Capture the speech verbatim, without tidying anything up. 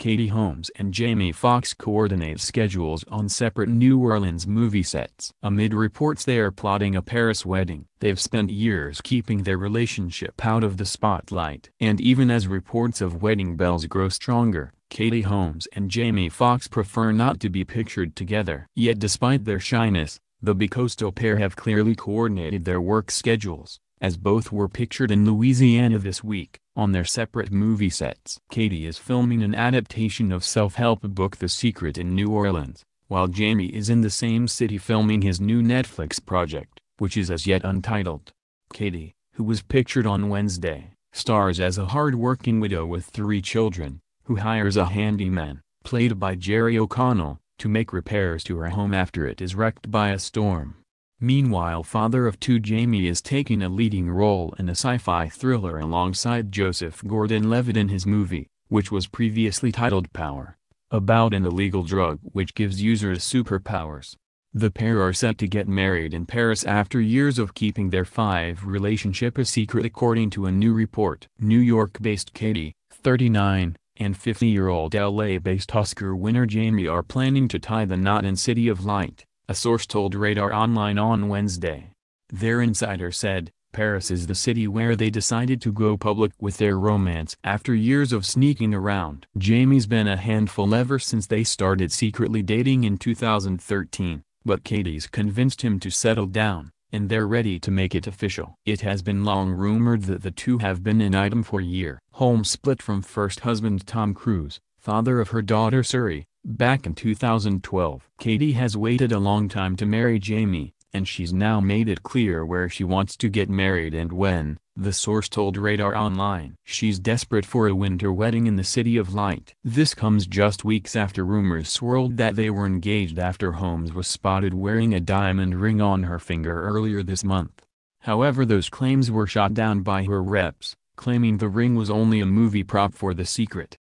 Katie Holmes and Jamie Foxx coordinate schedules on separate New Orleans movie sets. Amid reports they are plotting a Paris wedding, they've spent years keeping their relationship out of the spotlight. And even as reports of wedding bells grow stronger, Katie Holmes and Jamie Foxx prefer not to be pictured together. Yet despite their shyness, the bicoastal pair have clearly coordinated their work schedules, as both were pictured in Louisiana this week, on their separate movie sets. Katie is filming an adaptation of self-help book The Secret in New Orleans, while Jamie is in the same city filming his new Netflix project, which is as yet untitled. Katie, who was pictured on Wednesday, stars as a hard-working widow with three children, who hires a handyman, played by Jerry O'Connell, to make repairs to her home after it is wrecked by a storm. Meanwhile, father of two Jamie is taking a leading role in a sci-fi thriller alongside Joseph Gordon-Levitt in his movie, which was previously titled Power, about an illegal drug which gives users superpowers. The pair are set to get married in Paris after years of keeping their five relationship a secret, according to a new report. New York-based Katie, thirty-nine, and fifty-year-old L A-based Oscar winner Jamie are planning to tie the knot in City of Light, a source told Radar Online on Wednesday. Their insider said, Paris is the city where they decided to go public with their romance after years of sneaking around. Jamie's been a handful ever since they started secretly dating in two thousand thirteen, but Katie's convinced him to settle down, and they're ready to make it official. It has been long rumored that the two have been an item for a year. Holmes split from first husband Tom Cruise, father of her daughter Suri, back in two thousand twelve. Katie has waited a long time to marry Jamie, and she's now made it clear where she wants to get married and when, the source told Radar Online. She's desperate for a winter wedding in the City of Light. This comes just weeks after rumors swirled that they were engaged after Holmes was spotted wearing a diamond ring on her finger earlier this month. However, those claims were shot down by her reps, claiming the ring was only a movie prop for The Secret.